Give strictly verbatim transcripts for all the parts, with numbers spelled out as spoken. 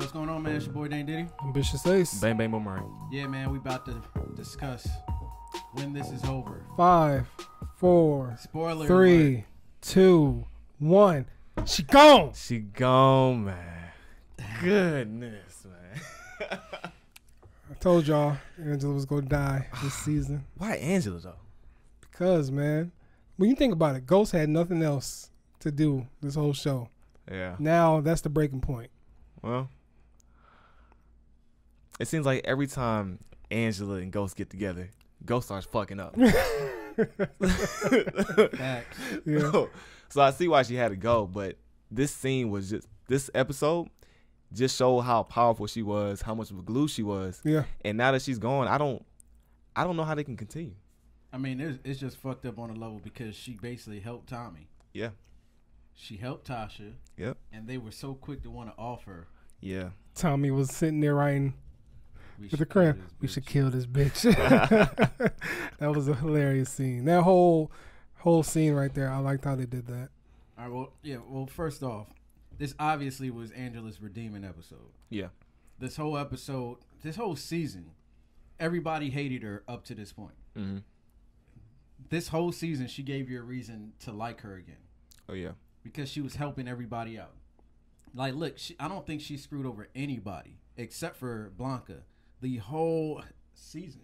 Yo, what's going on, man? It's your boy Dang Diddy. Ambitious Ace. Bang Bang Boomerang. Yeah, man, we about to discuss when this is over. Five, four, spoiler, three, alert. two, one. She gone. She gone, man. Goodness, man. I told y'all Angela was gonna die this season. Why Angela though? Because, man, when you think about it, Ghost had nothing else to do this whole show. Yeah. Now that's the breaking point. Well, it seems like every time Angela and Ghost get together, Ghost starts fucking up. Facts. Yeah. So, so I see why she had to go, but this scene was just, this episode just showed how powerful she was, how much of a glue she was. Yeah. And now that she's gone, I don't, I don't know how they can continue. I mean, it's, it's just fucked up on a level because she basically helped Tommy. Yeah. She helped Tasha. Yep. And they were so quick to want to offer. Yeah. Tommy was sitting there writing we with the crap. We should kill this bitch. That was a hilarious scene. That whole whole scene right there. I liked how they did that. All right. Well, yeah. Well, first off, this obviously was Angela's redeeming episode. Yeah. This whole episode, this whole season, everybody hated her up to this point. Mm-hmm. This whole season, she gave you a reason to like her again. Oh, yeah. Because she was helping everybody out. Like, look, she, I don't think she screwed over anybody except for Blanca the whole season.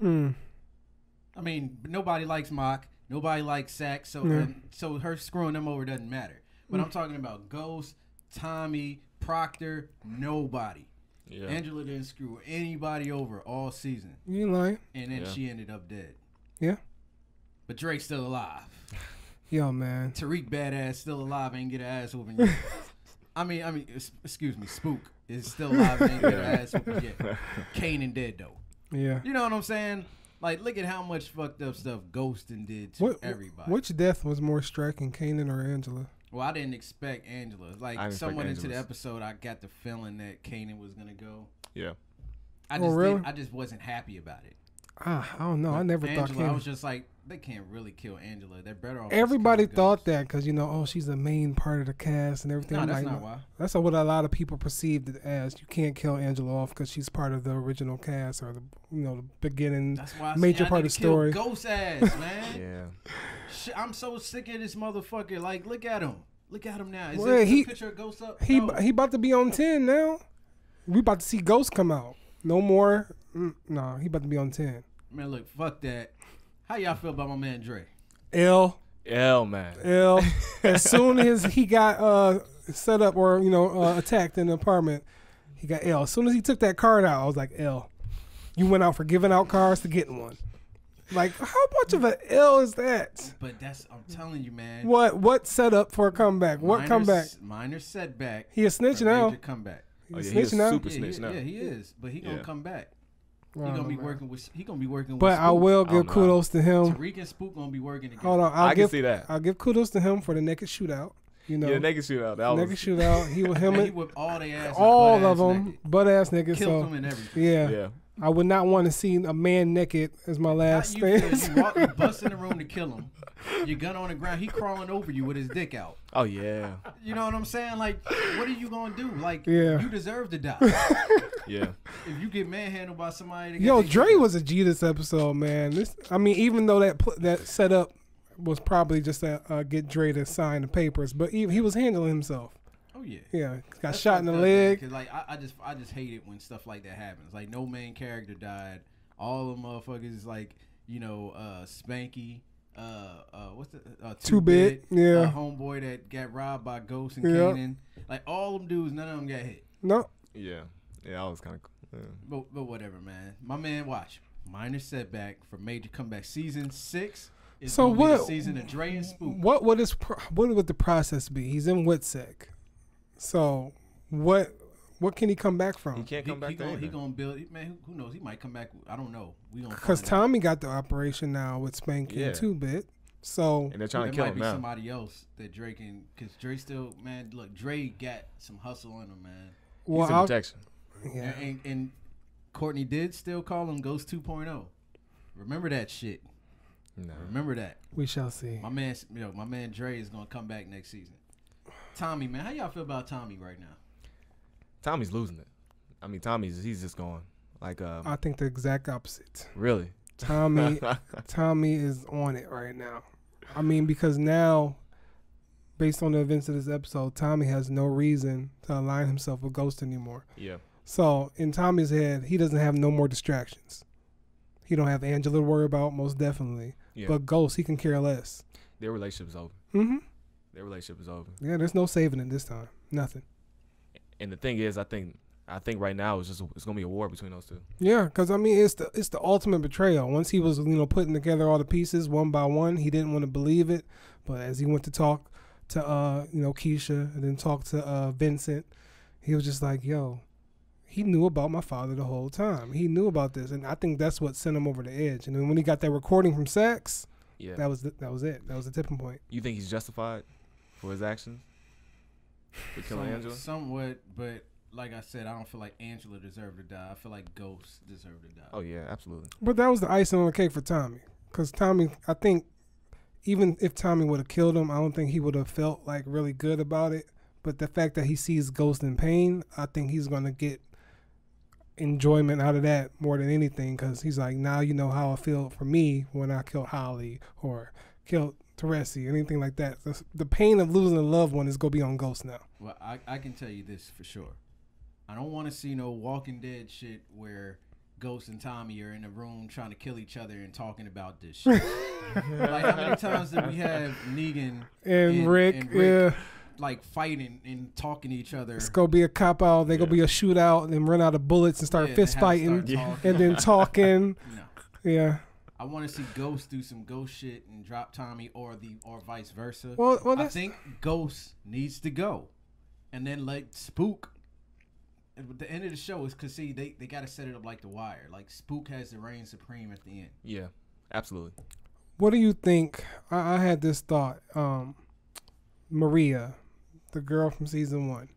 Hmm. I mean, nobody likes Mox. Nobody likes Saks. So, yeah. and, so her screwing them over doesn't matter. But mm. I'm talking about Ghost, Tommy, Proctor, nobody. Yeah. Angela didn't screw anybody over all season. You lying. And then yeah. she ended up dead. Yeah. But Drake's still alive. Yo, man. Tariq badass still alive, ain't get an ass whooping yet. I mean, I mean, excuse me, Spook is still alive, ain't get an ass whooping yet. Kanan dead though. Yeah. You know what I'm saying? Like, look at how much fucked up stuff Ghostin' did to what, everybody. Which death was more striking, Kanan or Angela? Well, I didn't expect Angela. Like, someone into the episode, I got the feeling that Kanan was gonna go. Yeah. I just oh, really? did, I just wasn't happy about it. Ah, I don't know. Like I never Angela, thought Kanan. I was just like, they can't really kill Angela. They're better off. Everybody thought that because, you know, oh, she's the main part of the cast and everything. No, that's like, not why. That's what a lot of people perceived it as. You can't kill Angela off because she's part of the original cast or the, you know, the beginning, that's why I major part I of the story. Ghost ass, man. Yeah. Shit, I'm so sick of this motherfucker. Like, look at him. Look at him now. Is well, this he, picture of Ghost up? He, no. he about to be on ten now. We about to see Ghost come out. No more. Mm, nah, he about to be on ten. Man, look, fuck that. How y'all feel about my man Dre? L. L, man. L. As soon as he got uh, set up or, you know, uh, attacked in the apartment, he got L. As soon as he took that card out, I was like, L. You went out for giving out cards to getting one. Like, how much of an L is that? But that's, I'm telling you, man. What what setup for a comeback? What minor, comeback? Minor setback. He is snitching now. Comeback. Oh, yeah, he is now. super yeah, snitch he, now. Yeah, he is. But he yeah. gonna come back. He gonna be know, working with. He gonna be working. But with Spook. I will give I kudos to him. Tariq and Spook gonna be working together. Hold on, I'll I give, can see that. I'll give kudos to him for the naked shootout. You know, yeah, the naked shootout. That naked was... shootout. He with him. And he whipped all the ass. All butt of them, butt ass niggas. Killed so, them and everything. Yeah. yeah. I would not want to see a man naked as my last you thing. Feel, you, walk, you bust in the room to kill him. Your gun on the ground. He crawling over you with his dick out. Oh, yeah. You know what I'm saying? Like, what are you going to do? Like, yeah. you deserve to die. Yeah. If you get manhandled by somebody. Yo, Dre was a G this episode, man. This, I mean, even though that that setup was probably just to uh, get Dre to sign the papers, but he, he was handling himself. Oh, yeah. Yeah. Got That's shot in the leg. Cause, like, I, I just I just hate it when stuff like that happens. Like, no main character died. All the motherfuckers, like, you know, uh, Spanky. Uh, uh, what's the uh, Too Big? Yeah. Uh, homeboy that got robbed by Ghost and yeah. Kanan. Like, all them dudes, none of them got hit. No. Yeah. Yeah, I was kind of cool. Yeah. But, but whatever, man. My man, watch. Minor setback for major comeback. Season six. Is so what? The season of Dre and Spook. What would, his pro what would the process be? He's in WITSEC. So, what what can he come back from? He can't come he, back. He gonna, he gonna build. Man, who, who knows? He might come back. I don't know. We gonna because Tommy out. got the operation now with Spanky yeah. too bit. So and they're trying well, to kill might him be now. Somebody else that Dre can because Dre still man. Look, Dre got some hustle on him, man. Well, He's in protection. Yeah, and, and Courtney did still call him Ghost two point oh. Remember that shit. No. Remember that. We shall see. My man, you know, my man Dre is gonna come back next season. Tommy, man, how y'all feel about Tommy right now? Tommy's losing it. I mean, Tommy's he's just going like. Um, I think the exact opposite. Really? Tommy, Tommy is on it right now. I mean, because now, based on the events of this episode, Tommy has no reason to align himself with Ghost anymore. Yeah. So in Tommy's head, he doesn't have no more distractions. He don't have Angela to worry about, most definitely. Yeah. But Ghost, he can care less. Their relationship is over. Mm-hmm. Their relationship is over. Yeah, there's no saving it this time. Nothing. And the thing is, I think, I think right now it's just it's gonna be a war between those two. Yeah, because I mean, it's the it's the ultimate betrayal. Once he was, you know, putting together all the pieces one by one, he didn't want to believe it. But as he went to talk to, uh, you know, Keisha, and then talk to uh, Vincent, he was just like, "Yo, he knew about my father the whole time. He knew about this," and I think that's what sent him over the edge. And then when he got that recording from Saks. Yeah. That was the, that was it. That was the tipping point. You think he's justified for his actions? For killing Some, Angela? Somewhat, but like I said, I don't feel like Angela deserved to die. I feel like Ghost deserved to die. Oh yeah, absolutely. But that was the icing on the cake for Tommy, because Tommy, I think, even if Tommy would have killed him, I don't think he would have felt like really good about it. But the fact that he sees Ghost in pain, I think he's gonna get enjoyment out of that more than anything, because he's like, now you know how I feel for me when I killed Holly or killed Teresi, anything like that. The, the pain of losing a loved one is going to be on Ghost now. Well, I, I can tell you this for sure. I don't want to see no Walking Dead shit where Ghost and Tommy are in a room trying to kill each other and talking about this shit. Like, how many times did we have Negan and, and, Rick, and Rick, yeah, like fighting and talking to each other? It's gonna be a cop out. They yeah. gonna be a shootout and then run out of bullets and start yeah, fist fighting start and then talking. No. Yeah. I want to see Ghost do some Ghost shit and drop Tommy, or the or vice versa. Well, well I think Ghost needs to go, and then like Spook. At the end of the show is because see they they gotta set it up like The Wire. Like Spook has the reign supreme at the end. Yeah, absolutely. What do you think? I, I had this thought. Um, Maria, the girl from season one,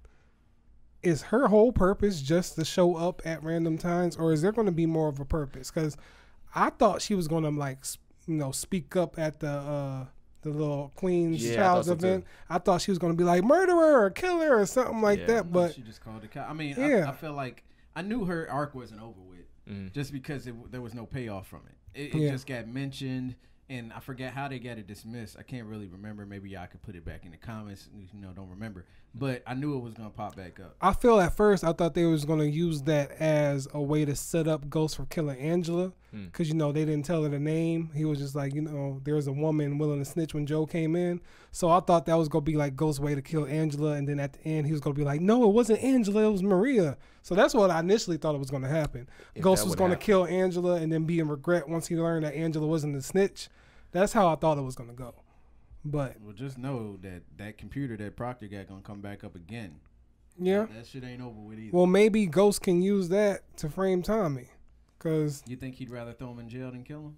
is her whole purpose just to show up at random times, or is there going to be more of a purpose? Because I thought she was going to, like, you know, speak up at the uh, the little Queen's yeah, Child's I event. So I thought she was going to be like murderer or killer or something like yeah. that. But she just called the cop. I mean, yeah. I, I feel like I knew her arc wasn't over with mm. just because it, there was no payoff from it. It, it yeah. just got mentioned. And I forget how they got it dismissed. I can't really remember. Maybe y'all could put it back in the comments. You know, don't remember. But I knew it was going to pop back up. I feel at first I thought they was going to use that as a way to set up Ghost for killing Angela. Because, mm. you know, they didn't tell her the name. He was just like, you know, there's a woman willing to snitch when Joe came in. So I thought that was going to be like Ghost's way to kill Angela. And then at the end, he was going to be like, no, it wasn't Angela. It was Maria. So that's what I initially thought it was going to happen. If Ghost was going to kill Angela and then be in regret once he learned that Angela wasn't the snitch. That's how I thought it was going to go. But well, just know that that computer that Proctor got going to come back up again. Yeah. That, that shit ain't over with either. Well, maybe Ghost can use that to frame Tommy. Cause you think he'd rather throw him in jail than kill him?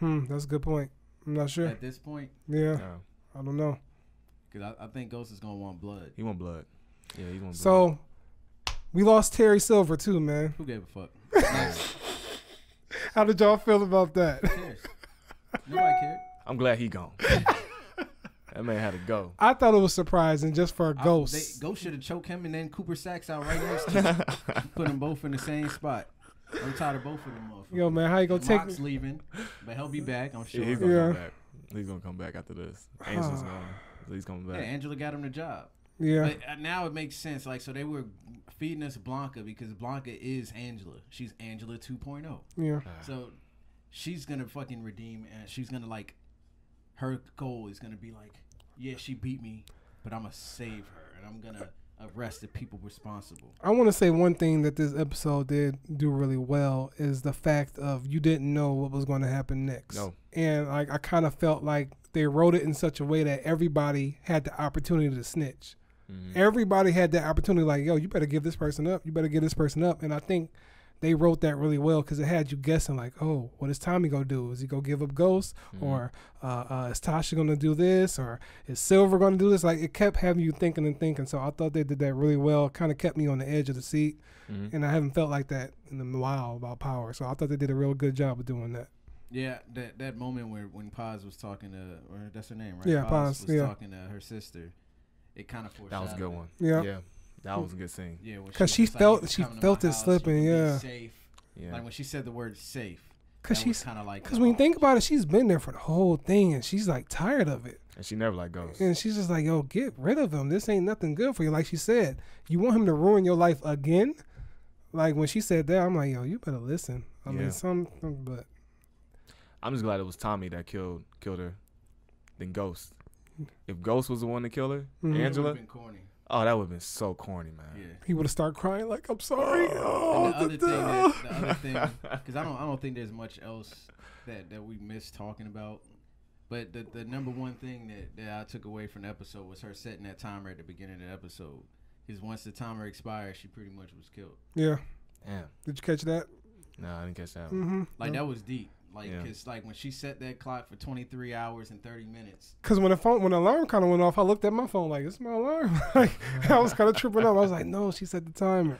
Hmm, that's a good point. I'm not sure. At this point? Yeah. No. I don't know. Because I, I think Ghost is going to want blood. He want blood. Yeah, he want blood. So, we lost Terry Silver too, man. Who gave a fuck? How did y'all feel about that? Who cares? Nobody cared. I'm glad he gone. That man had to go. I thought it was surprising just for a Ghost. I, they, Ghost should have choked him and then Cooper Sacks out right next to him. Put them both in the same spot. I'm tired of both of them. Yo, man, how you gonna take? Mox leaving, but he'll be back. I'm sure. Yeah, he's gonna yeah. come back. He's gonna come back after this. Angela's gone. He's coming back. Yeah, Angela got him the job. Yeah. But now it makes sense. Like, so they were feeding us Blanca because Blanca is Angela. She's Angela two point oh. Yeah. So she's gonna fucking redeem, and she's gonna like, her goal is gonna be like, yeah, she beat me, but I'm gonna save her, and I'm gonna arrest the people responsible. I want to say one thing that this episode did do really well is the fact of you didn't know what was going to happen next. No. And like I kind of felt like they wrote it in such a way that everybody had the opportunity to snitch. Mm-hmm. Everybody had that opportunity, like, yo, you better give this person up. You better give this person up. And I think they wrote that really well because it had you guessing like, oh, what is Tommy going to do? Is he going to give up Ghost? Mm-hmm. Or uh, uh, is Tasha going to do this? Or is Silver going to do this? Like, it kept having you thinking and thinking. So I thought they did that really well. Kind of kept me on the edge of the seat. Mm-hmm. And I haven't felt like that in a while about Power. So I thought they did a real good job of doing that. Yeah, that that moment where when Paz was talking to, or that's her name, right? Yeah, Paz, Paz was yeah. talking to her sister. It kind of foreshadowed. That was a good one. Yeah. Yeah. That was a good scene. Yeah, because she, she felt like, she felt it house, slipping. Yeah. Safe. Yeah. Like when she said the word safe. Because she's kind of like. Because when you think about it, she's been there for the whole thing, and she's like tired of it. And she never let go. And she's just like, yo, get rid of him. This ain't nothing good for you. Like she said, you want him to ruin your life again? Like when she said that, I'm like, yo, you better listen. I yeah. mean, something, but. I'm just glad it was Tommy that killed killed her, than Ghost. If Ghost was the one to kill her, mm-hmm. Angela. Been corny. Oh, that would have been so corny, man. Yeah. He would have started crying like, I'm sorry. Oh, and the, the, other thing that, the other thing, because I don't, I don't think there's much else that, that we missed talking about. But the, the number one thing that, that I took away from the episode was her setting that timer at the beginning of the episode. Because once the timer expired, she pretty much was killed. Yeah. Damn. Did you catch that? No, I didn't catch that one. Mm-hmm. Like, no. That was deep. Like, yeah. Cause like when she set that clock for twenty-three hours and thirty minutes. Cause when the phone, when the alarm kind of went off, I looked at my phone like, "It's my alarm." Like, I was kind of tripping up. I was like, "No, she set the timer."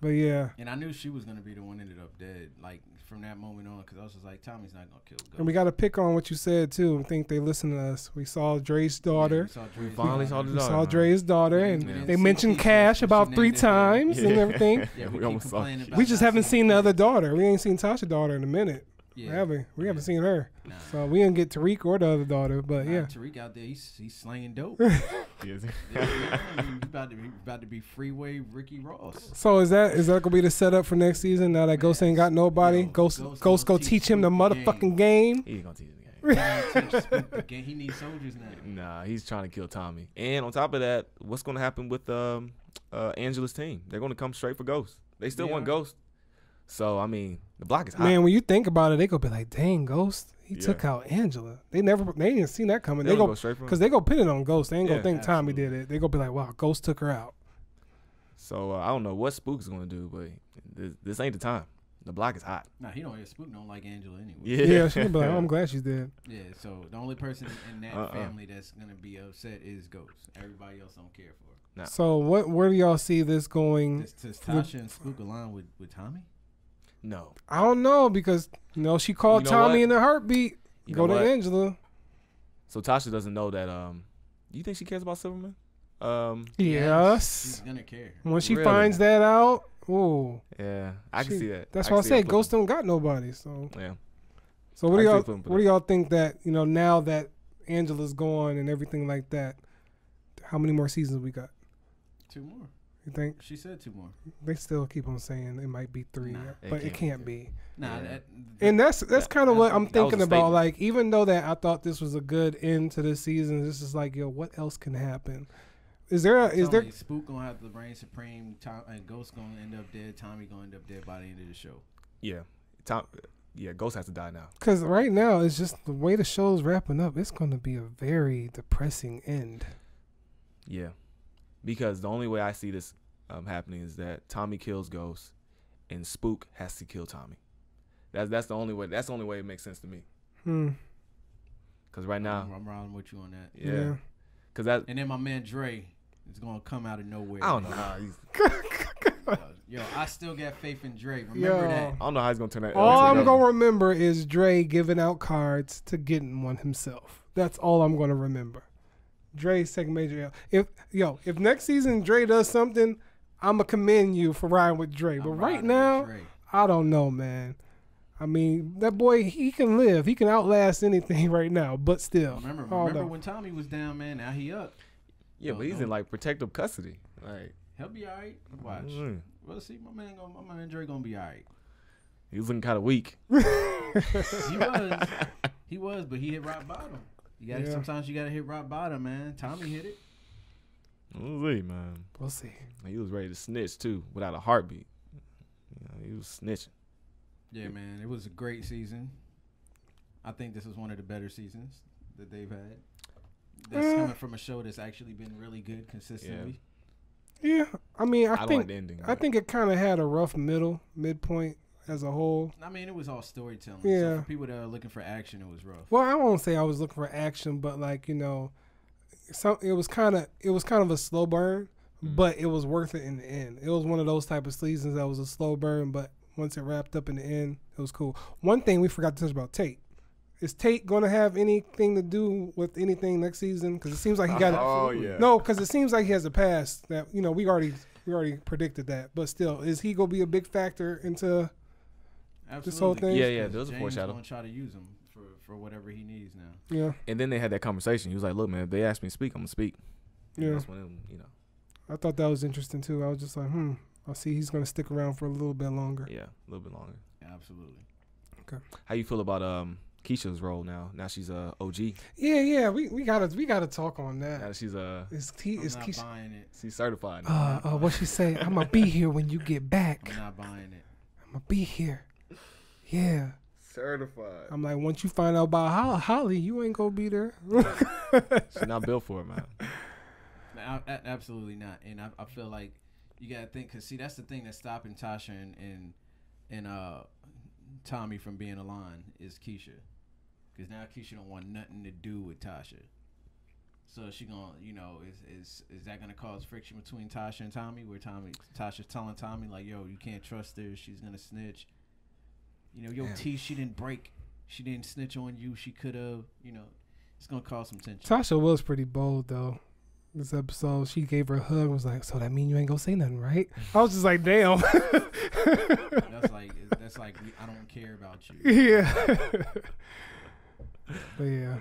But yeah. And I knew she was gonna be the one that ended up dead. Like from that moment on, cause I was just like, "Tommy's not gonna kill." Ghost. And we gotta pick on what you said too. I think they listened to us. We saw Dre's daughter. Yeah, we saw Dre's we finally daughter. saw the daughter. We saw Dre's daughter, and yeah. they mentioned Cash about three times yeah. and everything. Yeah, we, we almost saw. We just haven't seen the other daughter. We ain't seen Tasha's daughter in a minute. Yeah. We haven't. We haven't seen her. Nah. So we didn't get Tariq or the other daughter, but nah, yeah. Tariq out there, he's, he's slanging dope. He is. Yeah, he's about to be, about to be freeway Ricky Ross. So is that is that gonna be the setup for next season? Now that Man. Ghost ain't got nobody, Yo, Ghost Ghost, Ghost go teach, teach him the motherfucking game. game. He ain't gonna teach him the game. He, teach the game. He needs soldiers now. Nah, he's trying to kill Tommy. And on top of that, what's gonna happen with um uh Angela's team? They're gonna come straight for Ghost. They still yeah. want Ghost. So I mean, the block is hot. Man, when you think about it, they gonna be like, "Dang, Ghost, he yeah. took out Angela." They never, they didn't see that coming. They, they go, go straight from because they go pin it on Ghost. They ain't yeah, gonna think absolutely. Tommy did it. They gonna be like, "Wow, Ghost took her out." So uh, I don't know what Spook's gonna do, but this, this ain't the time. The block is hot. Nah, he don't hear Spook. Don't like Angela anyway. Yeah, yeah she's like, "Oh, I'm glad she's dead." Yeah. So the only person in that uh-uh. family that's gonna be upset is Ghost. Everybody else don't care for her. Nah. So what? Where do y'all see this going? Does, does Tasha and Spook align with with Tommy? No, I don't know because you know she called you know Tommy what? in a heartbeat. You Go to what? Angela. So Tasha doesn't know that. Um, you think she cares about Silverman? Um, yes, she's gonna care when she really? finds that out. Ooh, yeah, I she, can see that. That's I why I said Ghost don't got nobody. So yeah. So what I do y'all what do y'all think that you know now that Angela's gone and everything like that? How many more seasons we got? Two more. You think? She said two more. They still keep on saying it might be three, nah, but it can't, it can't be. be. Nah, yeah. that, that, and that's that's that, kind of what I'm thinking about. Like, even though that I thought this was a good end to the season, this is like, yo, what else can happen? Is there? A, is there? Me, Spook gonna have the reign supreme. Tom, and Ghost gonna end up dead. Tommy gonna end up dead by the end of the show. Yeah, Tom. Yeah, Ghost has to die now. Because right now it's just the way the show's wrapping up. It's gonna be a very depressing end. Yeah. Because the only way I see this um, happening is that Tommy kills Ghost, and Spook has to kill Tommy. That's that's the only way. That's the only way it makes sense to me. Hmm. Because right now, I'm riding with you on that. Yeah. Because yeah. that. And then my man Dre is gonna come out of nowhere. I don't know how he's. Yo, I still got faith in Dre. Remember Yo. that. I don't know how he's gonna turn that. All I'm gonna remember is Dre giving out cards to getting one himself. That's all I'm gonna remember. Dre's second major L. If yo, if next season Dre does something, I'ma commend you for riding with Dre. But I'm right now, I don't know, man. I mean, that boy, he can live. He can outlast anything right now. But still, remember, remember when Tommy was down, man. Now he up. Yeah, yo, but he's don't. in like protective custody. Like he'll be all right. Watch. Mm. Well, see, my man, gonna, my man Dre gonna be all right. He was looking kind of weak. he was, he was, but he hit rock bottom. You gotta, yeah. Sometimes you got to hit rock bottom, man. Tommy hit it. We'll see, man. We'll see. He was ready to snitch, too, without a heartbeat. You know, he was snitching. Yeah, man. It was a great season. I think this is one of the better seasons that they've had. That's uh, coming from a show that's actually been really good consistently. Yeah. yeah. I mean, I, I think, like ending, I think it kind of had a rough middle, midpoint. As a whole, I mean, it was all storytelling. Yeah, so for people that are looking for action, it was rough. Well, I won't say I was looking for action, but like you know, some it was kind of it was kind of a slow burn, mm-hmm. but it was worth it in the end. It was one of those type of seasons that was a slow burn, but once it wrapped up in the end, it was cool. One thing we forgot to touch about Tate, Is Tate going to have anything to do with anything next season? Because it seems like he got. Oh yeah. No, because it seems like he has a past that you know we already we already predicted that. But still, is he going to be a big factor into Absolutely. this whole thing? Yeah, yeah. There's a foreshadow. James going to try to use him for for whatever he needs now. Yeah. And then they had that conversation. He was like, "Look, man, if they ask me to speak, I'm gonna speak." And yeah. That's when them, you know. I thought that was interesting too. I was just like, hmm. I see he's going to stick around for a little bit longer. Yeah, a little bit longer. Absolutely. Okay. How you feel about um? Keisha's role now. Now she's a uh, O G. Yeah, yeah. We we gotta we gotta talk on that. Now she's a. Uh, is T? I'm is not Keisha? Buying it. She's certified. Now. Uh, uh what she say? I'm gonna be here when you get back. I'm not buying it. I'm gonna be here. Yeah. Certified. I'm like, once you find out about Holly, you ain't gonna be there. She's not built for it, man. No, I, absolutely not. And I, I feel like you gotta think, cause see, that's the thing that's stopping Tasha and and and uh. Tommy from being aligned is Keisha, because now Keisha don't want nothing to do with Tasha. So she gonna, you know, is is is that gonna cause friction between Tasha and Tommy, where Tommy Tasha's telling Tommy like, yo, you can't trust her, she's gonna snitch. You know, yo, yeah. T, she didn't break, she didn't snitch on you, she could have, you know, it's gonna cause some tension. Tasha was pretty bold though. This episode, she gave her a hug and was like, so that mean you ain't gonna say nothing, right? I was just like, damn. That's like, that's like, I don't care about you. Yeah. But yeah,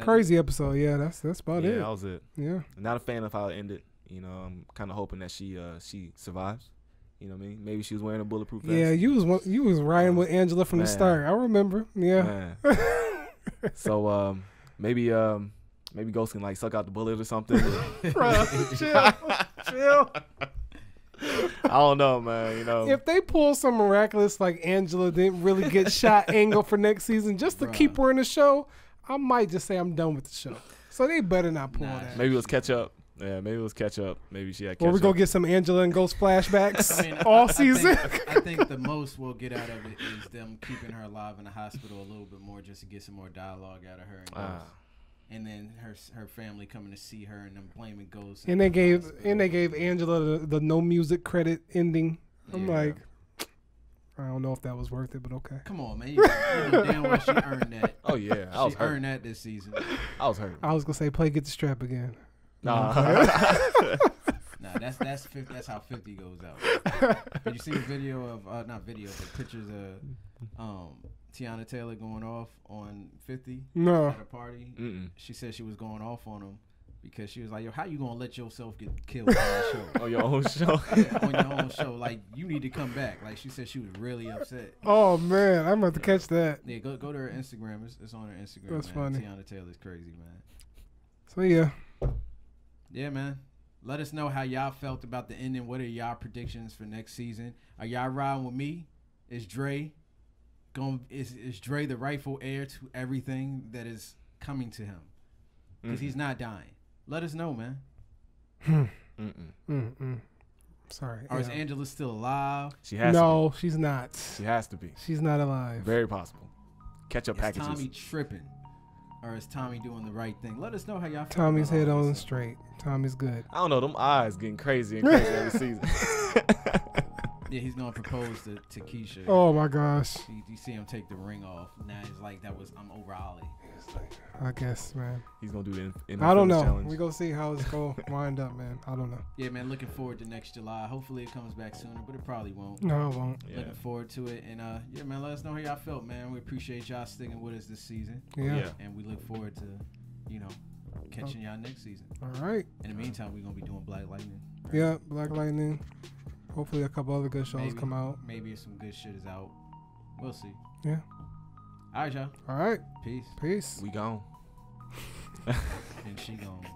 crazy it? episode. Yeah, that's that's about yeah, it. Yeah, that was it. Yeah. Not a fan of how it ended. You know, I'm kind of hoping that she uh she survives. You know what I mean? Maybe she was wearing a bulletproof vest. Yeah, you was you was riding with Angela from Man. the start. I remember. Yeah. So um, maybe um. Maybe Ghost can like suck out the bullet or something. Bro, chill, chill. I don't know, man. You know, if they pull some miraculous like Angela didn't really get shot angle for next season, just to Bruh. keep her in the show, I might just say I'm done with the show. So they better not pull nah, that. Maybe it was catch up. Yeah, maybe it was catch up. Maybe she had catch up. Or we go get some Angela and Ghost flashbacks. I mean, all I season. Think, I think the most we'll get out of it is them keeping her alive in the hospital a little bit more, just to get some more dialogue out of her and Ghost. Uh. And then her her family coming to see her and them blaming Ghost. And, and they gave and they gave Angela the, the no music credit ending. I'm yeah. like, I don't know if that was worth it, but okay. Come on, man. You, you know damn well she earned that. Oh yeah, I was she hurt. earned that this season. I was hurt. I was gonna say play Get the Strap again. Nah, nah, that's that's that's how fifty goes out. Did you see the video of uh, not video but pictures of um. Teyana Taylor going off on fifty no. at a party. Mm -mm. She said she was going off on him because she was like, yo, how you going to let yourself get killed on your show? On your own show? Yeah, on your own show. Like, you need to come back. Like, she said she was really upset. Oh, man. I'm about to yeah. catch that. Yeah, go go to her Instagram. It's, it's on her Instagram. That's man. funny. Teyana Taylor's crazy, man. So, yeah. Yeah, man. Let us know how y'all felt about the ending. What are y'all predictions for next season? Are y'all riding with me? It's Dre. Going, is, is Dre the rightful heir to everything that is coming to him? Because mm-hmm. he's not dying. Let us know, man. Mm-mm. Mm-mm. Sorry. Or yeah. is Angela still alive? She has no, to be. she's not. She has to be. She's not alive. Very possible. Ketchup is packages. Tommy tripping? Or is Tommy doing the right thing? Let us know how y'all feel. Tommy's head on so. straight. Tommy's good. I don't know. Them eyes getting crazy and crazy every season. Yeah, he's gonna propose to, to Keisha. Oh my gosh! You, you see him take the ring off. Now it's like that was I'm over Holly. Like, I guess, man. He's gonna do the. In, in I don't know. Challenge. We gonna see how it's gonna wind up, man. I don't know. Yeah, man. Looking forward to next July. Hopefully it comes back sooner, but it probably won't. No, it won't. Yeah. Looking forward to it, and uh, yeah, man. Let us know how y'all felt, man. We appreciate y'all sticking with us this season. Yeah. yeah. And we look forward to, you know, catching y'all next season. All right. In the meantime, we're gonna be doing Black Lightning. Right? Yeah, Black Lightning. Hopefully a couple other good shows maybe, come out. Maybe some good shit is out. We'll see. Yeah. All right, y'all. All right. Peace. Peace. We gone. And she gone.